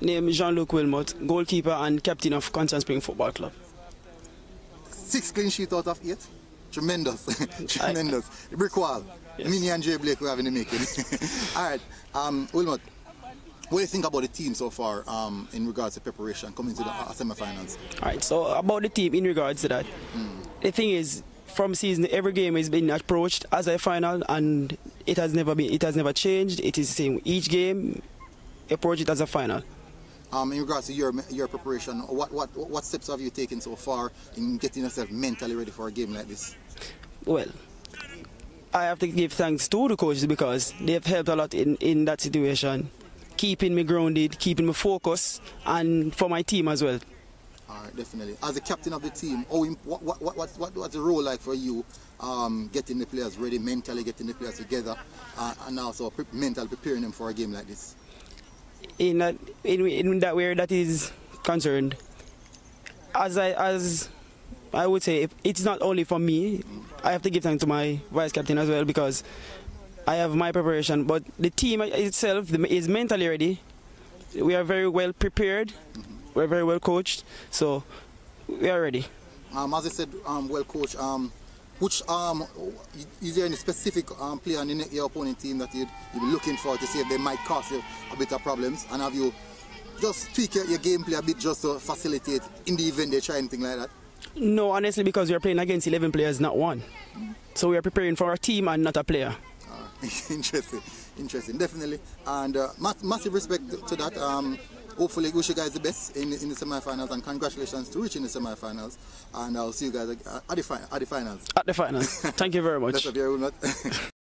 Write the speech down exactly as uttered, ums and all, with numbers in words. Name Jean-Luc Wilmot, goalkeeper and captain of Constant Spring Football Club. Six clean sheets out of eight. Tremendous. Tremendous. I, Brick wall. Yes. Minnie and Jay Blake we have in the making. All right, um, Wilmot, what do you think about the team so far um, in regards to preparation coming to the uh, semi-finals? All right, so about the team in regards to that, mm. the thing is, from season, every game has been approached as a final, and it has never been, it has never changed. It is the same. Each game, approach it as a final. Um, in regards to your your preparation, what what what steps have you taken so far in getting yourself mentally ready for a game like this? Well, I have to give thanks to the coaches because they have helped a lot in in that situation, keeping me grounded, keeping me focused, and for my team as well. All right, definitely. As the captain of the team, oh, what what what what what what's the role like for you? Um, getting the players ready mentally, getting the players together, uh, and also pre mentally preparing them for a game like this. In that, in, in that way that is concerned, as I as I would say, it's not only for me. I have to give thanks to my vice captain as well because I have my preparation. But the team itself is mentally ready. We are very well prepared. Mm-hmm. We're very well coached, so we are ready. Um, as I said, um, well coached. Um, which um, is there any specific um, player on your opponent team that you'd, you'd be looking for to see if they might cause you a bit of problems? And have you just tweaked your, your gameplay a bit just to facilitate in the event they try anything like that? No, honestly, because we are playing against eleven players, not one. So we are preparing for our team and not a player. Uh, interesting, interesting, definitely. And uh, mass massive respect to, to that. Um, Hopefully, wish you guys the best in the, in the semi-finals, and congratulations to reaching the semi-finals. And I'll see you guys at the, at the finals. At the finals. Thank you very much. That's